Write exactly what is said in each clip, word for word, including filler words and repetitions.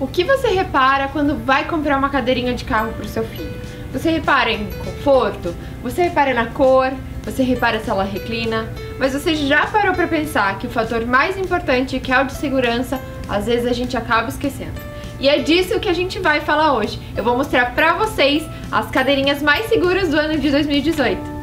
O que você repara quando vai comprar uma cadeirinha de carro para o seu filho? Você repara em conforto? Você repara na cor? Você repara se ela reclina? Mas você já parou para pensar que o fator mais importante, que é o de segurança, às vezes a gente acaba esquecendo. E é disso que a gente vai falar hoje. Eu vou mostrar para vocês as cadeirinhas mais seguras do ano de dois mil e dezoito.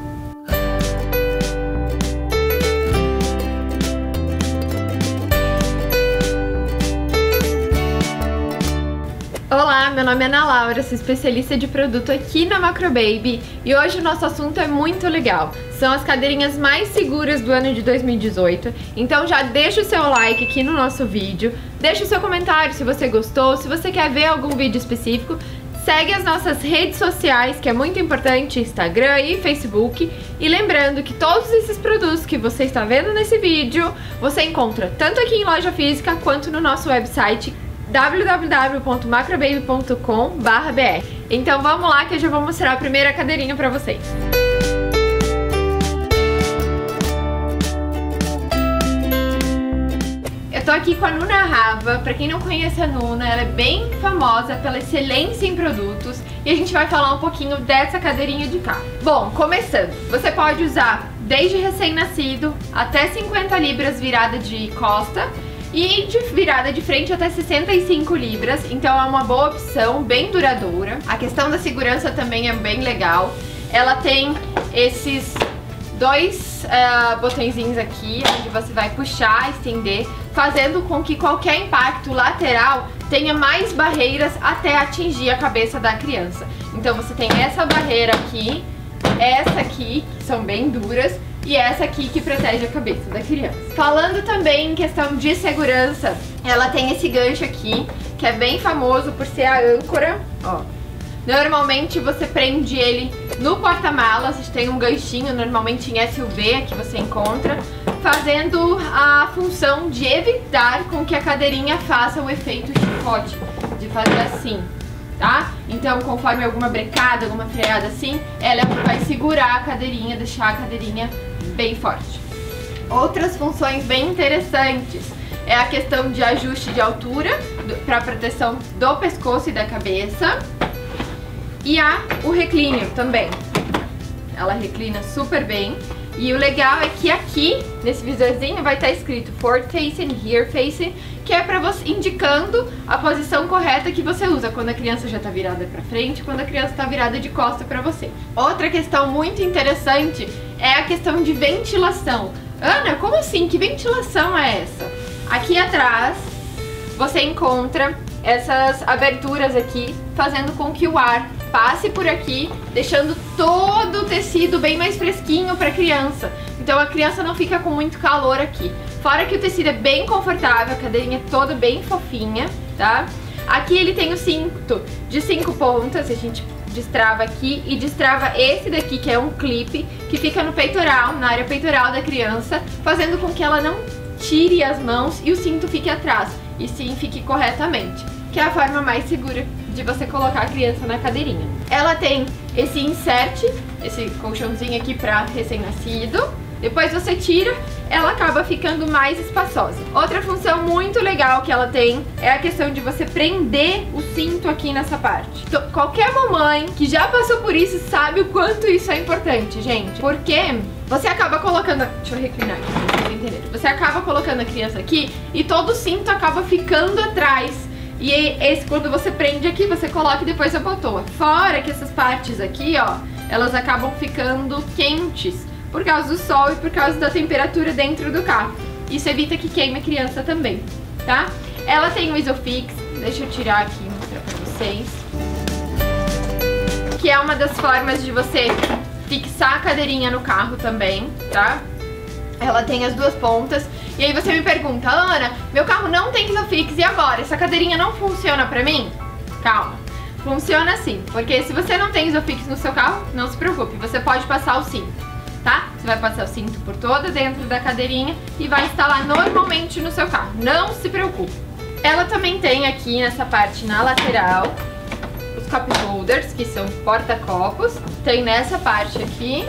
Olá, meu nome é Ana Laura, sou especialista de produto aqui na Macro Baby e hoje o nosso assunto é muito legal. São as cadeirinhas mais seguras do ano de dois mil e dezoito, então já deixa o seu like aqui no nosso vídeo, deixa o seu comentário se você gostou, se você quer ver algum vídeo específico, segue as nossas redes sociais, que é muito importante, Instagram e Facebook. E lembrando que todos esses produtos que você está vendo nesse vídeo, você encontra tanto aqui em loja física quanto no nosso website w w w ponto macrobaby ponto com barra b r. Então vamos lá que eu já vou mostrar a primeira cadeirinha pra vocês. Eu tô aqui com a Nuna Rava. Pra quem não conhece a Nuna, ela é bem famosa pela excelência em produtos e a gente vai falar um pouquinho dessa cadeirinha de carro. Bom, começando, você pode usar desde recém-nascido até cinquenta libras virada de costa e de virada de frente até sessenta e cinco libras, então é uma boa opção, bem duradoura. A questão da segurança também é bem legal. Ela tem esses dois uh, botõezinhos aqui, onde você vai puxar, estender, fazendo com que qualquer impacto lateral tenha mais barreiras até atingir a cabeça da criança. Então você tem essa barreira aqui, essa aqui, que são bem duras, e essa aqui que protege a cabeça da criança. Falando também em questão de segurança, ela tem esse gancho aqui, que é bem famoso por ser a âncora, ó. Normalmente você prende ele no porta-malas, tem um ganchinho, normalmente em S U V que você encontra, fazendo a função de evitar com que a cadeirinha faça o efeito chicote, de fazer assim, tá? Então, conforme alguma brecada, alguma freada assim, ela vai segurar a cadeirinha, deixar a cadeirinha bem forte. Outras funções bem interessantes é a questão de ajuste de altura para proteção do pescoço e da cabeça, e há o reclínio também. Ela reclina super bem. E o legal é que aqui, nesse visorzinho, vai estar escrito forward facing, rear facing, que é pra você, indicando a posição correta que você usa, quando a criança já tá virada pra frente, quando a criança tá virada de costa pra você. Outra questão muito interessante é a questão de ventilação. Ana, como assim? Que ventilação é essa? Aqui atrás, você encontra essas aberturas aqui, fazendo com que o ar passe por aqui, deixando todo o tecido bem mais fresquinho para a criança. Então a criança não fica com muito calor aqui. Fora que o tecido é bem confortável, a cadeirinha é toda bem fofinha, tá? Aqui ele tem o cinto de cinco pontas, a gente destrava aqui e destrava esse daqui, que é um clipe, que fica no peitoral, na área peitoral da criança, fazendo com que ela não tire as mãos e o cinto fique atrás, e sim fique corretamente, que é a forma mais segura de você colocar a criança na cadeirinha. Ela tem esse insert, esse colchãozinho aqui para recém-nascido. Depois você tira, ela acaba ficando mais espaçosa. Outra função muito legal que ela tem é a questão de você prender o cinto aqui nessa parte. Então, qualquer mamãe que já passou por isso sabe o quanto isso é importante, gente. Porque você acaba colocando... A... Deixa eu reclinar aqui pra vocês entenderem. Você acaba colocando a criança aqui e todo o cinto acaba ficando atrás. E esse, quando você prende aqui, você coloca e depois abotoa. Fora que essas partes aqui, ó, elas acabam ficando quentes por causa do sol e por causa da temperatura dentro do carro. Isso evita que queime a criança também, tá? Ela tem o Isofix, deixa eu tirar aqui e mostrar pra vocês, que é uma das formas de você fixar a cadeirinha no carro também, tá? Ela tem as duas pontas. E aí você me pergunta, Ana, meu carro não tem Isofix, e agora? Essa cadeirinha não funciona pra mim? Calma, funciona sim, porque se você não tem Isofix no seu carro, não se preocupe, você pode passar o cinto, tá? Você vai passar o cinto por toda dentro da cadeirinha e vai instalar normalmente no seu carro, não se preocupe. Ela também tem aqui nessa parte na lateral os cup holders, que são porta-copos, tem nessa parte aqui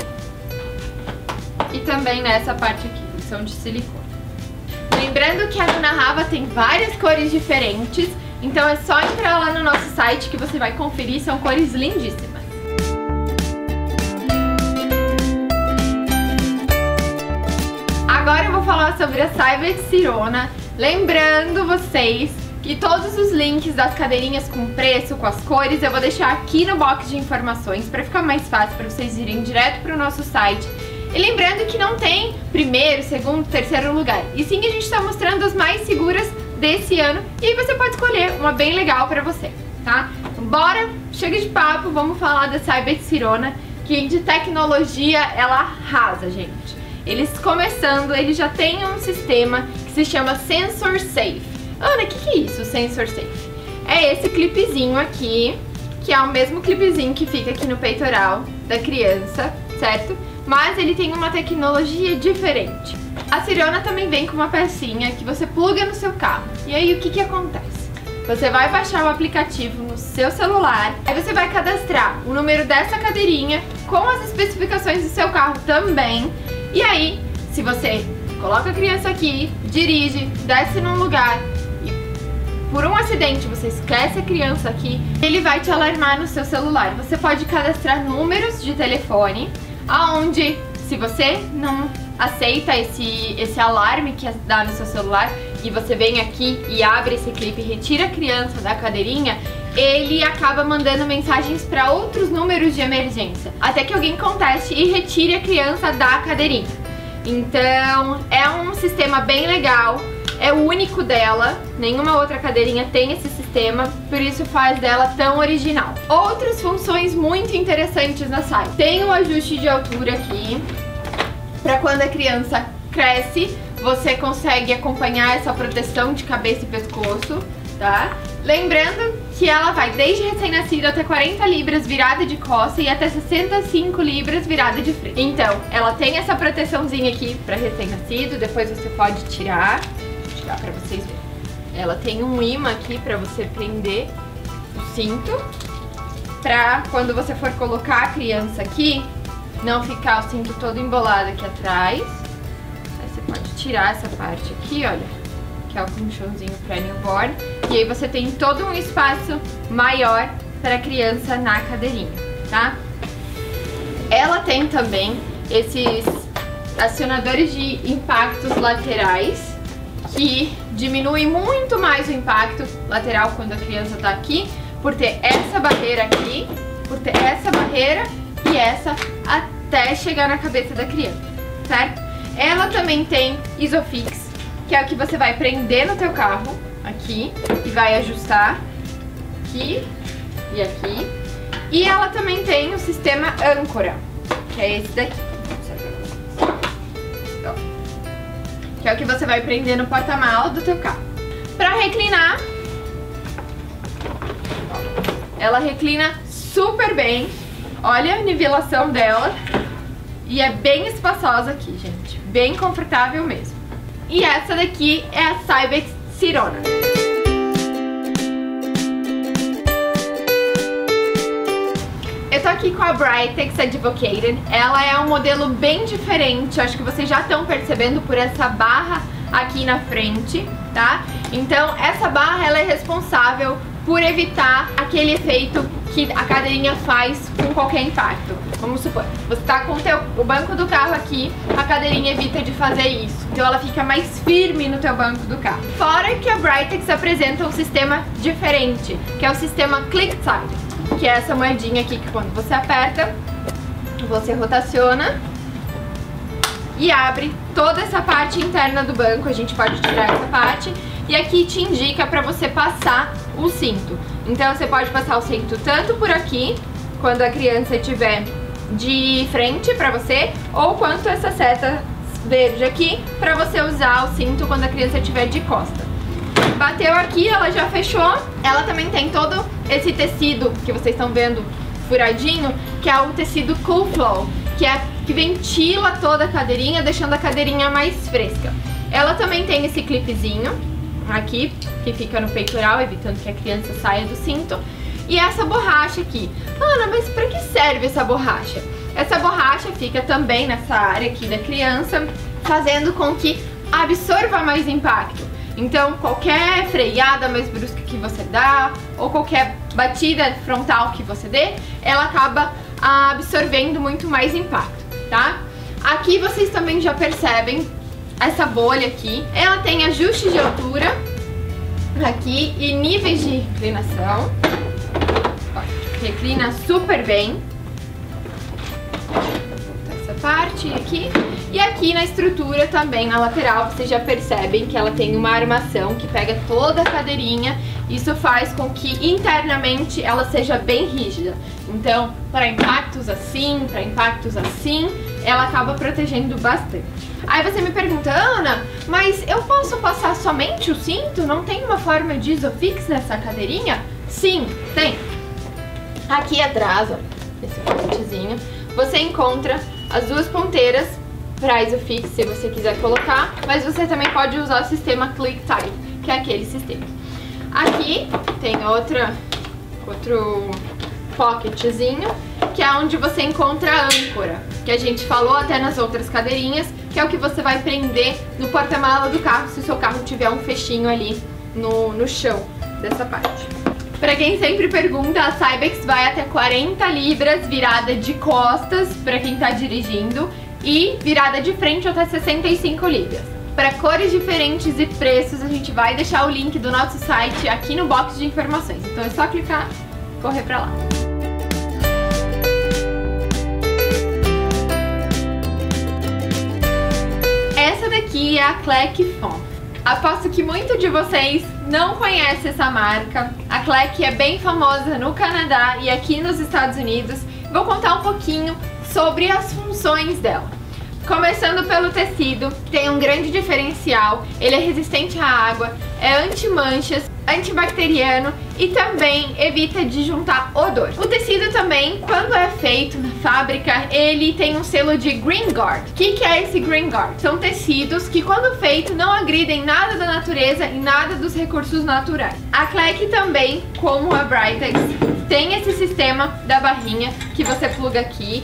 e também nessa parte aqui, que são de silicone. Lembrando que a Nuna Rava tem várias cores diferentes, Então é só entrar lá no nosso site que você vai conferir, são cores lindíssimas. Agora eu vou falar sobre a Cybex Sirona, lembrando vocês que todos os links das cadeirinhas com preço, com as cores, eu vou deixar aqui no box de informações para ficar mais fácil para vocês irem direto para o nosso site. E lembrando que não tem primeiro, segundo, terceiro lugar, e sim a gente está mostrando as mais seguras desse ano e aí você pode escolher uma bem legal para você, tá? Então, bora, chega de papo, vamos falar da Cybex Sirona, que de tecnologia ela arrasa, gente. Eles começando, eles já têm um sistema que se chama Sensor Safe. Ana, o que, que é isso, Sensor Safe? É esse clipezinho aqui, que é o mesmo clipezinho que fica aqui no peitoral da criança, certo? Mas ele tem uma tecnologia diferente. A Sirona também vem com uma pecinha que você pluga no seu carro. E aí o que, que acontece? Você vai baixar o aplicativo no seu celular, aí você vai cadastrar o número dessa cadeirinha com as especificações do seu carro também. E aí, se você coloca a criança aqui, dirige, desce num lugar e por um acidente você esquece a criança aqui, ele vai te alarmar no seu celular. Você pode cadastrar números de telefone, aonde se você não aceita esse, esse alarme que dá no seu celular e você vem aqui e abre esse clipe e retira a criança da cadeirinha, ele acaba mandando mensagens para outros números de emergência, até que alguém conteste e retire a criança da cadeirinha. Então, é um sistema bem legal, é o único dela, nenhuma outra cadeirinha tem esse sistema, por isso faz dela tão original. Outras funções muito interessantes na Sirona. Tem o ajuste de altura aqui, para quando a criança cresce, você consegue acompanhar essa proteção de cabeça e pescoço, tá? Lembrando que ela vai desde recém-nascida até quarenta libras virada de costa e até sessenta e cinco libras virada de frente. Então, ela tem essa proteçãozinha aqui para recém-nascido, depois você pode tirar, vou tirar para vocês verem. Ela tem um imã aqui para você prender o cinto, para quando você for colocar a criança aqui, não ficar o cinto todo embolado aqui atrás. Aí você pode tirar essa parte aqui, olha, que é o colchãozinho para newborn, e aí você tem todo um espaço maior para a criança na cadeirinha, tá? Ela tem também esses acionadores de impactos laterais, que diminui muito mais o impacto lateral quando a criança está aqui, por ter essa barreira aqui, por ter essa barreira e essa até chegar na cabeça da criança, certo? Ela também tem Isofix, que é o que você vai prender no teu carro, aqui, e vai ajustar aqui e aqui. E ela também tem o sistema âncora, que é esse daqui, que é o que você vai prender no porta-malas do teu carro. Pra reclinar, ela reclina super bem, olha a nivelação dela, e é bem espaçosa aqui, gente, bem confortável mesmo. E essa daqui é a Cybex Sirona. Eu tô aqui com a Britax Advocate. Ela é um modelo bem diferente, acho que vocês já estão percebendo por essa barra aqui na frente, tá? Então essa barra ela é responsável por evitar aquele efeito que a cadeirinha faz com qualquer impacto. Vamos supor, você tá com o, teu, o banco do carro aqui, a cadeirinha evita de fazer isso, então ela fica mais firme no teu banco do carro. Fora que a Britax apresenta um sistema diferente, que é o sistema Click Side, que é essa moedinha aqui que quando você aperta, você rotaciona e abre toda essa parte interna do banco, a gente pode tirar essa parte, e aqui te indica para você passar o cinto. Então você pode passar o cinto tanto por aqui, quando a criança estiver de frente para você, ou quanto essa seta verde aqui, para você usar o cinto quando a criança estiver de costa. Bateu aqui, ela já fechou. Ela também tem todo esse tecido que vocês estão vendo furadinho, que é o tecido Cool Flow, que é que ventila toda a cadeirinha, deixando a cadeirinha mais fresca. Ela também tem esse clipezinho aqui, que fica no peitoral, evitando que a criança saia do cinto. E essa borracha aqui. Ana, mas pra que serve essa borracha? Essa borracha fica também nessa área aqui da criança, fazendo com que absorva mais impacto. Então qualquer freada mais brusca que você dá, ou qualquer batida frontal que você dê, ela acaba absorvendo muito mais impacto, tá? Aqui vocês também já percebem essa bolha aqui. Ela tem ajuste de altura aqui e níveis de reclinação. Reclina super bem. Essa parte aqui. E aqui na estrutura também, na lateral, vocês já percebem que ela tem uma armação que pega toda a cadeirinha. Isso faz com que internamente ela seja bem rígida. Então, para impactos assim, para impactos assim, ela acaba protegendo bastante. Aí você me pergunta, Ana, mas eu posso passar somente o cinto? Não tem uma forma de Isofix nessa cadeirinha? Sim, tem. Aqui atrás, ó, esse pontezinho, você encontra as duas ponteiras para Isofix, se você quiser colocar, mas você também pode usar o sistema Click Tight, que é aquele sistema. Aqui tem outra, outro pocketzinho, que é onde você encontra a âncora, que a gente falou até nas outras cadeirinhas, que é o que você vai prender no porta-mala do carro, se o seu carro tiver um fechinho ali no, no chão dessa parte. Pra quem sempre pergunta, a Cybex vai até quarenta libras, virada de costas pra quem tá dirigindo, e virada de frente até sessenta e cinco libras. Para cores diferentes e preços, a gente vai deixar o link do nosso site aqui no box de informações. Então é só clicar e correr pra lá. Essa daqui é a Clek Fllo. Aposto que muito de vocês não conhece essa marca. A Clek é bem famosa no Canadá e aqui nos Estados Unidos. Vou contar um pouquinho sobre as funções dela. Começando pelo tecido, tem um grande diferencial, ele é resistente à água, é anti-manchas, antibacteriano e também evita de juntar odor. O tecido também, quando é feito na fábrica, ele tem um selo de Green Guard. O que, que é esse Green Guard? São tecidos que, quando feito, não agridem nada da natureza e nada dos recursos naturais. A Clek também, como a Britax, tem esse sistema da barrinha que você pluga aqui,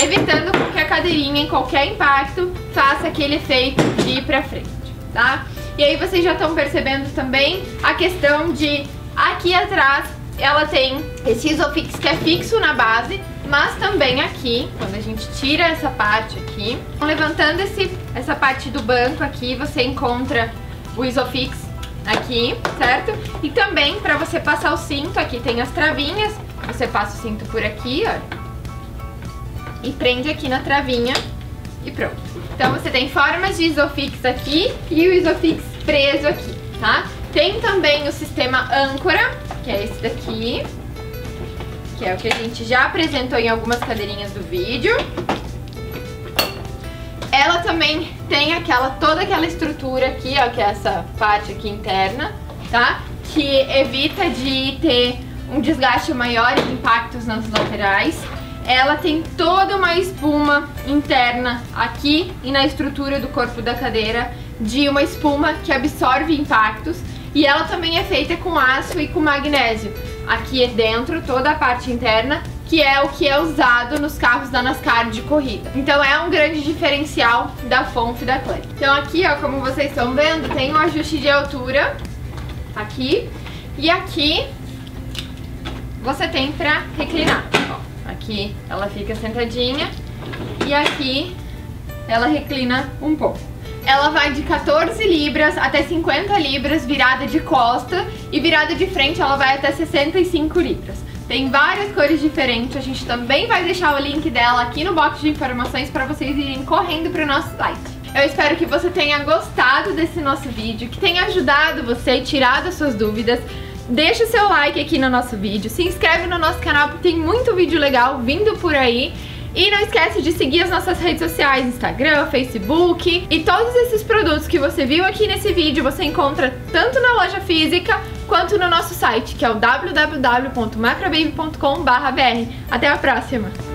evitando que a cadeirinha, em qualquer impacto, faça aquele efeito de ir pra frente, tá? E aí vocês já estão percebendo também a questão de, aqui atrás, ela tem esse Isofix que é fixo na base, mas também aqui, quando a gente tira essa parte aqui, levantando esse, essa parte do banco aqui, você encontra o Isofix aqui, certo? E também, pra você passar o cinto, aqui tem as travinhas, você passa o cinto por aqui, ó, e prende aqui na travinha e pronto. Então você tem formas de Isofix aqui e o Isofix preso aqui, tá? Tem também o sistema âncora, que é esse daqui, que é o que a gente já apresentou em algumas cadeirinhas do vídeo. Ela também tem aquela, toda aquela estrutura aqui, ó, que é essa parte aqui interna, tá? Que evita de ter um desgaste maior e impactos nas laterais. Ela tem toda uma espuma interna aqui e na estrutura do corpo da cadeira, de uma espuma que absorve impactos, e ela também é feita com aço e com magnésio. Aqui é dentro toda a parte interna, que é o que é usado nos carros da NASCAR de corrida. Então é um grande diferencial da Fonf da Clek. Então aqui, ó, como vocês estão vendo, tem um ajuste de altura aqui, e aqui você tem pra reclinar. Aqui ela fica sentadinha e aqui ela reclina um pouco. Ela vai de quatorze libras até cinquenta libras, virada de costa, e virada de frente ela vai até sessenta e cinco libras. Tem várias cores diferentes, a gente também vai deixar o link dela aqui no box de informações para vocês irem correndo para o nosso site. Eu espero que você tenha gostado desse nosso vídeo, que tenha ajudado você, tirado as suas dúvidas. Deixa o seu like aqui no nosso vídeo, se inscreve no nosso canal porque tem muito vídeo legal vindo por aí. E não esquece de seguir as nossas redes sociais, Instagram, Facebook. E todos esses produtos que você viu aqui nesse vídeo você encontra tanto na loja física quanto no nosso site, que é o w w w ponto macro baby ponto com barra b r. Até a próxima!